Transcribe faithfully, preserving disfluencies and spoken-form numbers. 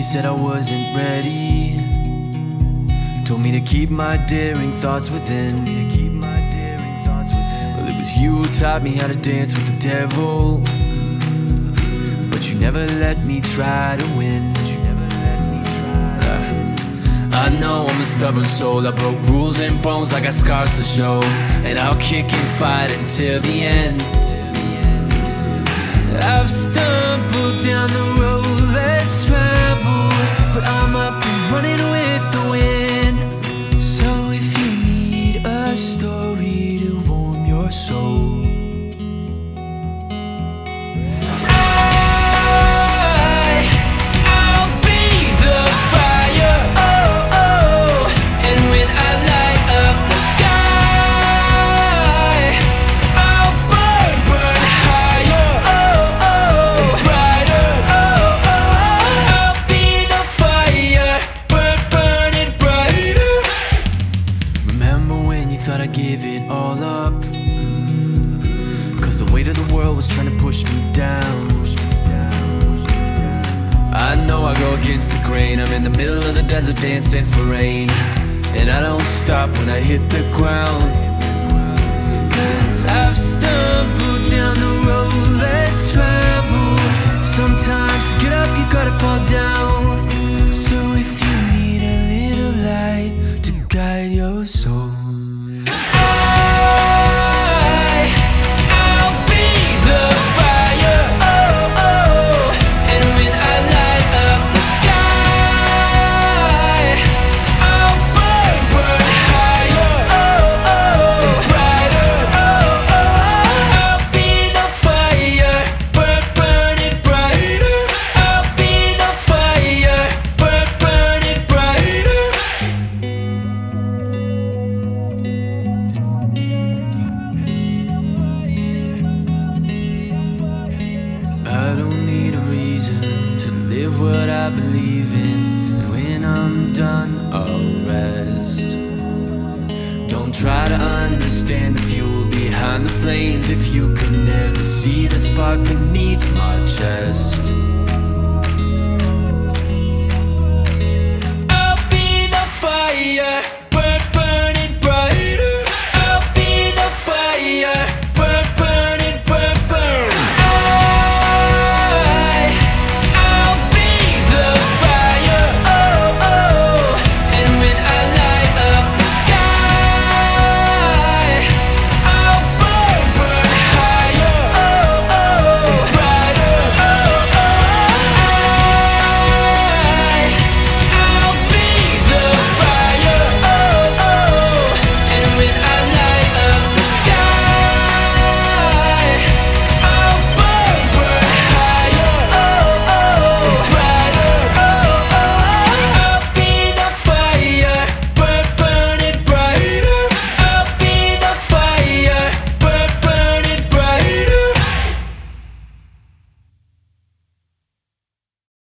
He said I wasn't ready. Told me to keep my daring thoughts within. Well, it was you who taught me how to dance with the devil, but you never let me try to win. I know I'm a stubborn soul. I broke rules and bones, I got scars to show, and I'll kick and fight until the end. I've stumbled down the road less traveled, but I'm up and running with the wind. So if you need a story to warm your soul, thought I'd give it all up, cause the weight of the world was trying to push me down. I know I go against the grain. I'm in the middle of the desert dancing for rain, and I don't stop when I hit the ground. Cause I've stumbled down the road less traveled. Sometimes to get up you gotta fall down. So if you need a little light to guide your soul, to live what I believe in, and when I'm done, I'll rest. Don't try to understand the fuel behind the flames if you can never see the spark beneath my chest.